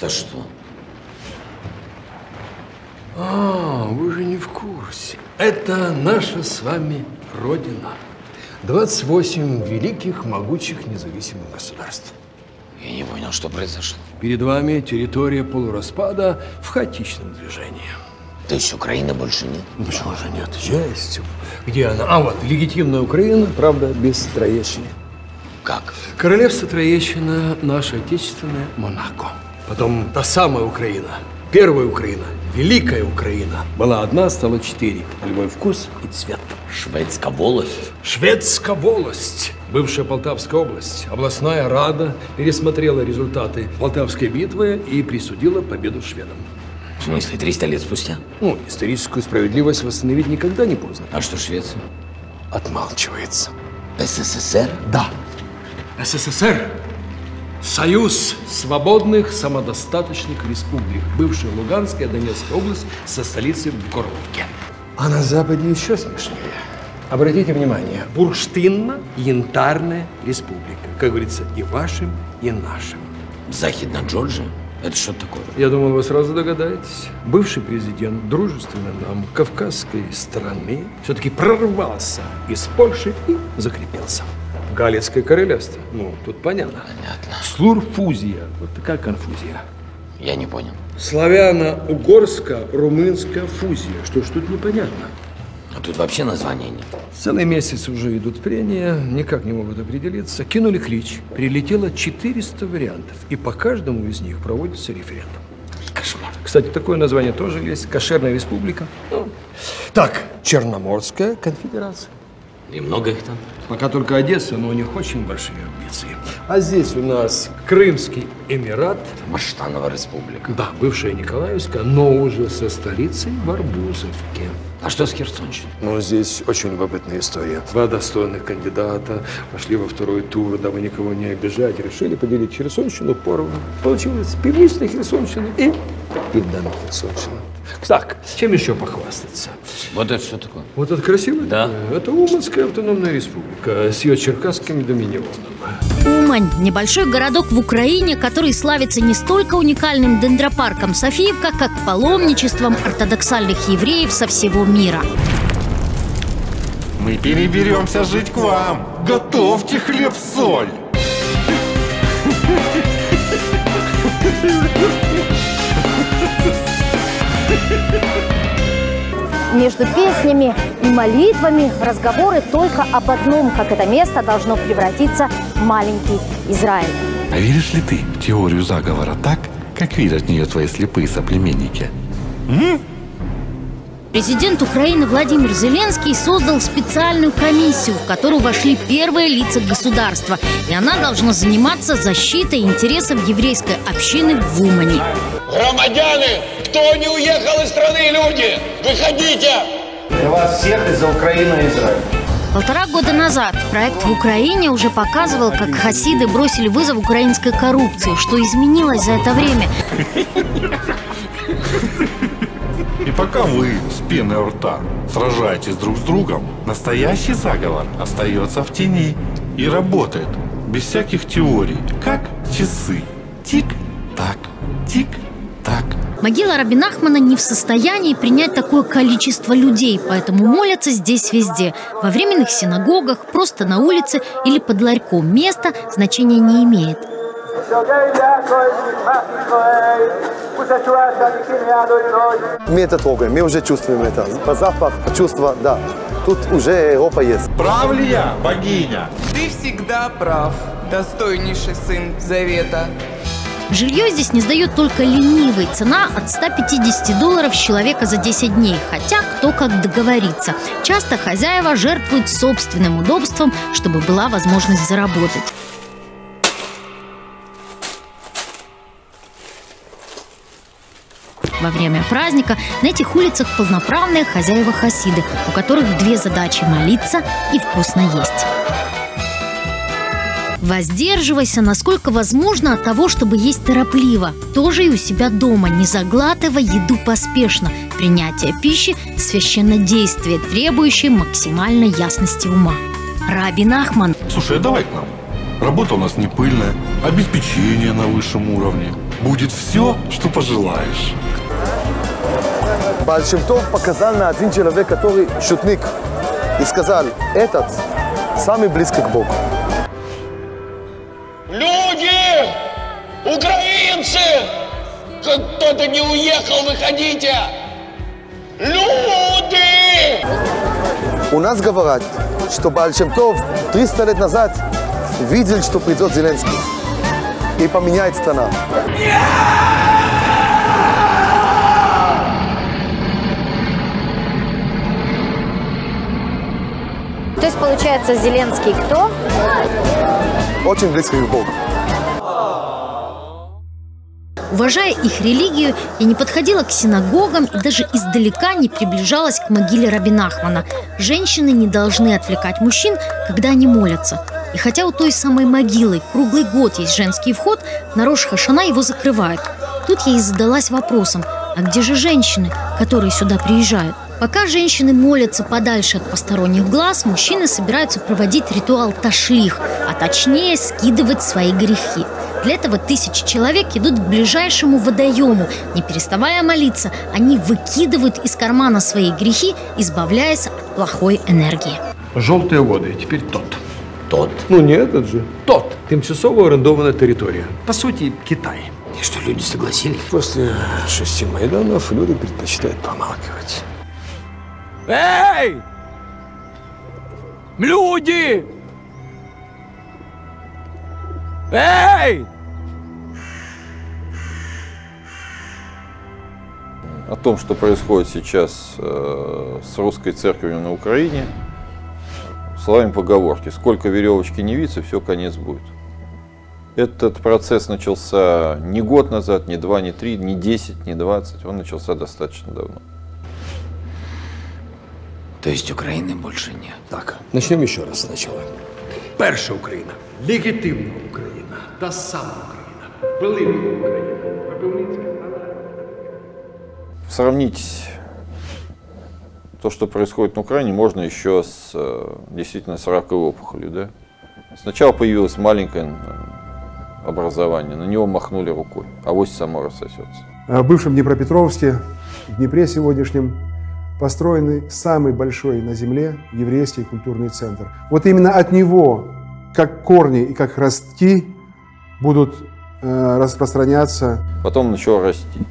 Да что? А, вы же не в курсе. Это наша с вами Родина. 28 великих, могучих, независимых государств. Я не понял, что произошло. Перед вами территория полураспада в хаотичном движении. То есть Украины больше нет? Ну, почему же нет? Есть. Где она? А вот, легитимная Украина, правда, без Троещины. Как? Королевство Троещина, наше отечественное Монако. Потом та самая Украина, первая Украина, великая Украина. Была одна, стала четыре. Любой вкус и цвет. Шведская волость. Шведская волость. Бывшая Полтавская область, областная рада пересмотрела результаты Полтавской битвы и присудила победу шведам. В смысле, 300 лет спустя? Ну, историческую справедливость восстановить никогда не поздно. А что Швеция? Отмалчивается. СССР? Да. СССР. Союз свободных самодостаточных республик. Бывшая Луганская, Донецкая область со столицей в Горловке. А на Западе еще смешнее. Обратите внимание, Бурштинно-Янтарная республика. Как говорится, и вашим, и нашим. Захидная Джорджия? Это что такое? Я думал, вы сразу догадаетесь. Бывший президент дружественной нам кавказской страны все-таки прорвался из Польши и закрепился. Галицкое королевство. Ну, тут понятно. Понятно. Слурфузия. Вот такая конфузия. Я не понял. Славяно-угорско-румынская фузия. Что ж тут непонятно? А тут вообще названия нет. Целый месяц уже идут прения, никак не могут определиться. Кинули клич. Прилетело 400 вариантов. И по каждому из них проводится референдум. Кошмар. Кстати, такое название тоже есть. Кошерная республика. Ну. Так, Черноморская конфедерация. И много их там? Пока только Одесса, но у них очень большие амбиции. А здесь у нас Крымский эмират. Маштанова республика. Да, бывшая Николаевская, но уже со столицей в Арбузовке. А что с Херсонщиной? Ну, здесь очень любопытная история. Два достойных кандидата пошли во второй тур, дабы никого не обижать, решили поделить Херсонщину поровну. Получилось пивничная Херсонщина и пивная Херсонщина. Так, чем еще похвастаться? Вот это что такое? Вот это красиво? Да. Это Уманская автономная республика с ее черкасским доминионом. Умань – небольшой городок в Украине, который славится не столько уникальным дендропарком Софиевка, как паломничеством ортодоксальных евреев со всего мира. Мы переберемся жить к вам. Готовьте хлеб-соль. Между песнями и молитвами разговоры только об одном, как это место должно превратиться в маленький Израиль. А веришь ли ты в теорию заговора так, как видят в нее твои слепые соплеменники? М? Президент Украины Владимир Зеленский создал специальную комиссию, в которую вошли первые лица государства. И она должна заниматься защитой интересов еврейской общины в Умане. Громадяне, кто не уехал из страны, люди, выходите! Для вас всех из-за Украины и Израиля. 1,5 года назад проект в Украине уже показывал, как хасиды бросили вызов украинской коррупции. Что изменилось за это время? И пока вы с пеной у рта сражаетесь друг с другом, настоящий заговор остается в тени и работает без всяких теорий, как часы. Тик-так, тик-так. Могила Рабби Нахмана не в состоянии принять такое количество людей, поэтому молятся здесь везде. Во временных синагогах, просто на улице или под ларьком. Место значения не имеет. Мы это трогаем, мы уже чувствуем это. По запаху, по чувству, да. Тут уже опа есть. Прав ли я, богиня? Ты всегда прав, достойнейший сын Завета. Жилье здесь не сдает только ленивый. Цена от $150 с человека за 10 дней. Хотя кто как договорится. Часто хозяева жертвуют собственным удобством, чтобы была возможность заработать. Во время праздника на этих улицах полноправные хозяева хасиды, у которых две задачи – молиться и вкусно есть. Воздерживайся, насколько возможно, от того, чтобы есть торопливо. Тоже и у себя дома, не заглатывая еду поспешно. Принятие пищи – священное действие, требующее максимальной ясности ума. Рабби Нахман. Слушай, давай к нам. Работа у нас не пыльная, обеспечение на высшем уровне. будет все, что пожелаешь. Бааль Шем Тов показал на один человек, который шутник, и сказал, этот самый близкий к Богу. Люди, украинцы, кто-то не уехал, выходите! Люди! У нас говорят, что Бааль Шем Тов 300 лет назад видел, что придет Зеленский и поменяет страну. То есть, получается, Зеленский кто? Очень близкий к Богу. Уважая их религию, я не подходила к синагогам и даже издалека не приближалась к могиле Рабби Нахмана. Женщины не должны отвлекать мужчин, когда они молятся. И хотя у той самой могилы круглый год есть женский вход, на Рош Хашана его закрывают. Тут я и задалась вопросом, а где же женщины, которые сюда приезжают? Пока женщины молятся подальше от посторонних глаз, мужчины собираются проводить ритуал ташлих, а точнее скидывать свои грехи. Для этого 1000 человек идут к ближайшему водоему. Не переставая молиться, они выкидывают из кармана свои грехи, избавляясь от плохой энергии. Желтые воды, теперь тот. Тот? Ну не этот же. Тот. Тимчасово орендована территория. По сути, Китай. И что, люди согласились? После 6 майданов люди предпочитают помалкивать. Эй! Люди! Эй! О том, что происходит сейчас с русской церковью на Украине, словами поговорки, сколько веревочки не виться, все, конец будет. Этот процесс начался не год назад, не 2, не 3, не 10, не 20, он начался достаточно давно. То есть Украины больше нет? Так, начнем еще раз сначала. Перша Україна, легітимна Україна, та сама Україна, велика Україна, Кропивницька. Сравнить то, что происходит на Украине, можно еще с, действительно, с раковой опухолью, да? Сначала появилось маленькое образование, на него махнули рукой, авось само рассосется. В бывшем Днепропетровске, в Днепре сегодняшнем, построенный самый большой на земле еврейский культурный центр. Вот именно от него, как корни и как ростки, будут распространяться. Потом начало расти,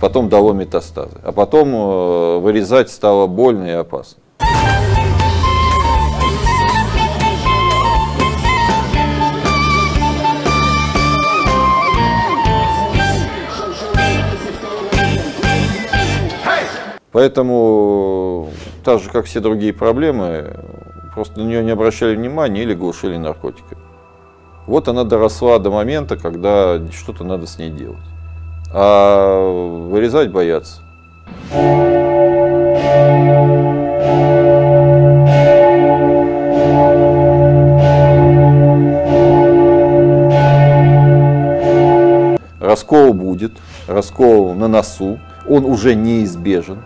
потом дало метастазы, а потом вырезать стало больно и опасно. Поэтому, так же, как все другие проблемы, просто на нее не обращали внимания или глушили наркотиками. Вот она доросла до момента, когда что-то надо с ней делать. А вырезать боятся. Раскол будет, раскол на носу, он уже неизбежен.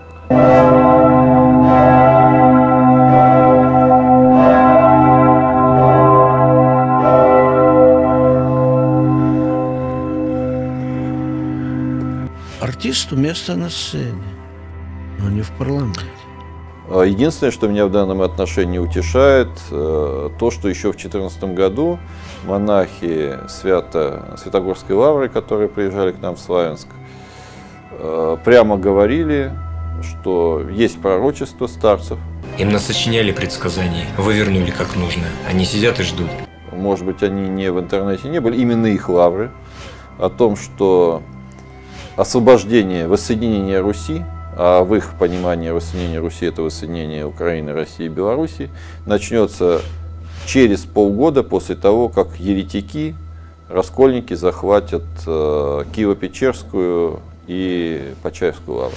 Артисту место на сцене, но не в парламенте. Единственное, что меня в данном отношении утешает, то, что еще в 2014 году монахи Святогорской лавры, которые приезжали к нам в Славянск, прямо говорили, что есть пророчество старцев. Им насочиняли предсказания, вывернули как нужно. Они сидят и ждут. Может быть, они не в интернете не были, именно их лавры. О том, что освобождение, воссоединение Руси, а в их понимании воссоединение Руси – это воссоединение Украины, России и Белоруссии, начнется через полгода после того, как еретики, раскольники захватят Киево-Печерскую и Почаевскую лавру.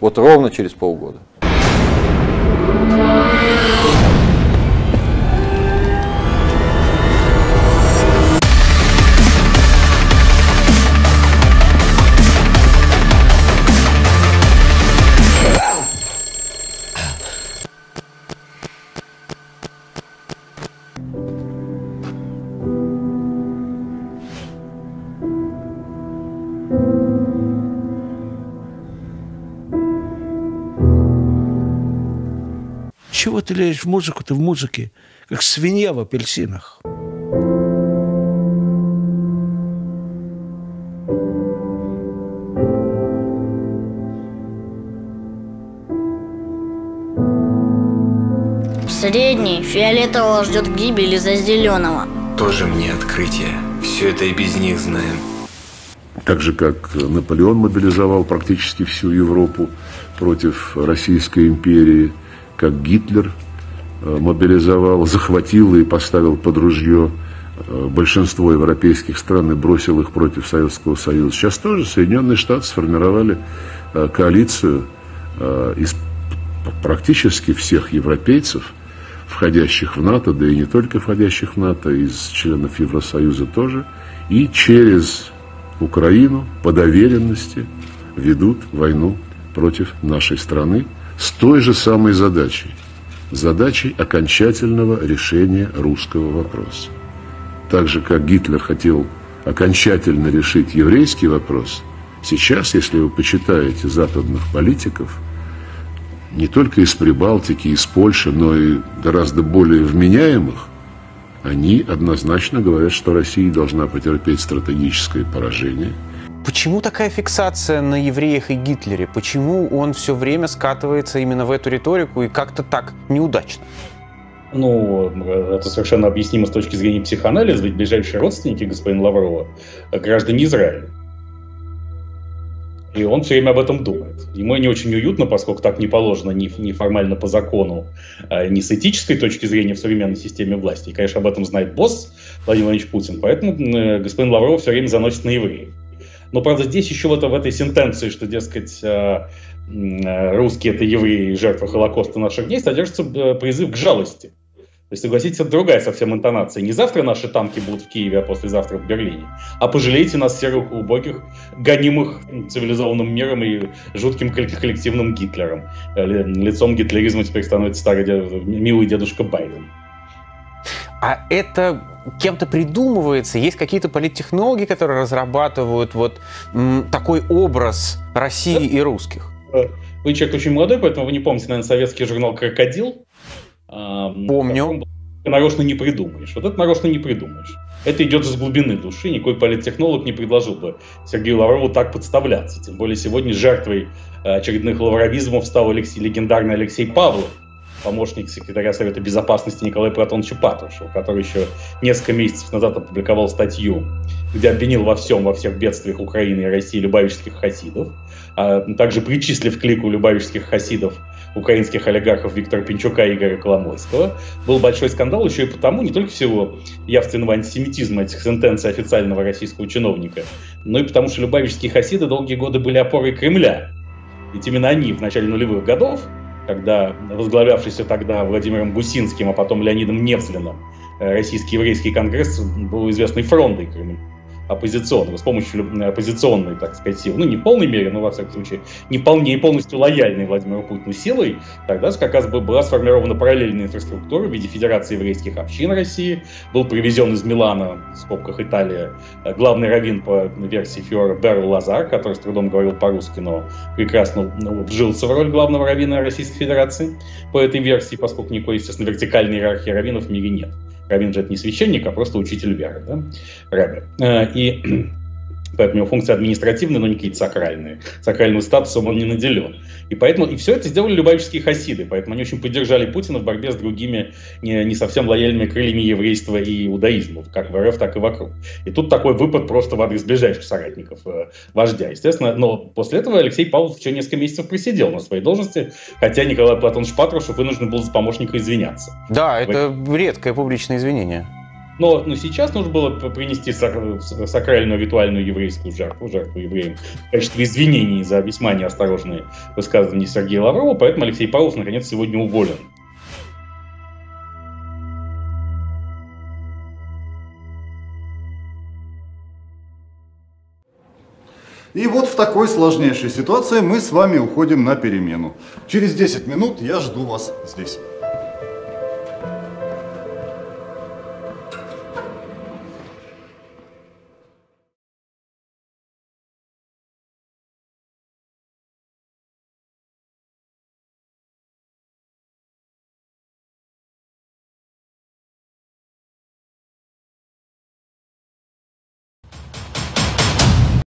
Вот ровно через полгода. чего ты лезешь в музыку? Ты в музыке, как свинья в апельсинах. Средний фиолетового ждет гибели за зеленого. Тоже мне открытие. Все это и без них знаем. Так же, как Наполеон мобилизовал практически всю Европу против Российской империи, как Гитлер мобилизовал, захватил и поставил под ружье большинство европейских стран и бросил их против Советского Союза. Сейчас тоже Соединенные Штаты сформировали коалицию из практически всех европейцев, входящих в НАТО, да и не только входящих в НАТО, из членов Евросоюза тоже, и через Украину по доверенности ведут войну против нашей страны с той же самой задачей, задачей окончательного решения русского вопроса. Так же, как Гитлер хотел окончательно решить еврейский вопрос, сейчас, если вы почитаете западных политиков, не только из Прибалтики, из Польши, но и гораздо более вменяемых, они однозначно говорят, что Россия должна потерпеть стратегическое поражение. Почему такая фиксация на евреях и Гитлере? Почему он все время скатывается именно в эту риторику и как-то так неудачно? Ну, это совершенно объяснимо с точки зрения психоанализа, ведь ближайшие родственники господина Лаврова граждане Израиля. И он все время об этом думает. Ему не очень уютно, поскольку так не положено ни формально по закону, ни с этической точки зрения в современной системе власти. И, конечно, об этом знает босс Владимир Владимирович Путин, поэтому господин Лавров все время заносит на евреев. Но, правда, здесь еще вот в этой сентенции, что, дескать, русские – это евреи, жертвы Холокоста наших дней, содержится призыв к жалости. То есть, согласитесь, это другая совсем интонация. Не завтра наши танки будут в Киеве, а послезавтра в Берлине. А пожалейте нас, серых убогих, гонимых цивилизованным миром и жутким коллективным Гитлером. Лицом гитлеризма теперь становится старый милый дедушка Байден. А это кем-то придумывается? Есть какие-то политтехнологи, которые разрабатывают вот такой образ России и русских? Вы человек очень молодой, поэтому вы не помните, наверное, советский журнал «Крокодил». Помню. Нарочно не придумаешь. Вот это нарочно не придумаешь. Это идет с глубины души. Никакой политтехнолог не предложил бы Сергею Лаврову так подставляться. Тем более сегодня жертвой очередных лавровизмов стал легендарный Алексей Павлов, помощник секретаря Совета Безопасности Николая Патрушева, который еще несколько месяцев назад опубликовал статью, где обвинил во всех бедствиях Украины и России любавических хасидов, а также причислив к лику любавических хасидов украинских олигархов Виктора Пинчука и Игоря Коломойского. Был большой скандал еще и потому, не только всего явственного антисемитизма этих сентенций официального российского чиновника, но и потому, что любавические хасиды долгие годы были опорой Кремля. Ведь именно они в начале нулевых годов, когда возглавлявшийся тогда Владимиром Гусинским, а потом Леонидом Невзлиным, Российский еврейский конгресс был известной фрондой Кремля, оппозиционного, с помощью оппозиционной, так сказать, силы, ну не в полной мере, но во всяком случае не вполне полностью лояльной Владимиру Путину силой, тогда как раз была сформирована параллельная инфраструктура в виде Федерации еврейских общин России, был привезен из Милана, в скобках Италия, главный раввин по версии Фиора Берл Лазар, который с трудом говорил по-русски, но прекрасно вжился в роль главного раввина Российской Федерации по этой версии, поскольку никакой, естественно, вертикальной иерархии раввинов в мире нет. Раввин же это не священник, а просто учитель веры, да, рабби. И поэтому его функции административные, но не какие-то сакральные. Сакральным статусом он не наделен. И поэтому и все это сделали любавические хасиды. Поэтому они очень поддержали Путина в борьбе с другими не совсем лояльными крыльями еврейства и иудаизма, как в РФ, так и вокруг. И тут такой выпад просто в адрес ближайших соратников вождя, естественно. Но после этого Алексей Павлов еще несколько месяцев присидел на своей должности, хотя Николай Платонович Патрушев вынужден был за помощника извиняться. Да, это редкое публичное извинение. Но сейчас нужно было принести сакральную ритуальную еврейскую жертву евреям в качестве извинений за весьма неосторожные высказывания Сергея Лаврова, поэтому Алексей Павлов наконец сегодня уволен. И вот в такой сложнейшей ситуации мы с вами уходим на перемену. Через 10 минут я жду вас здесь.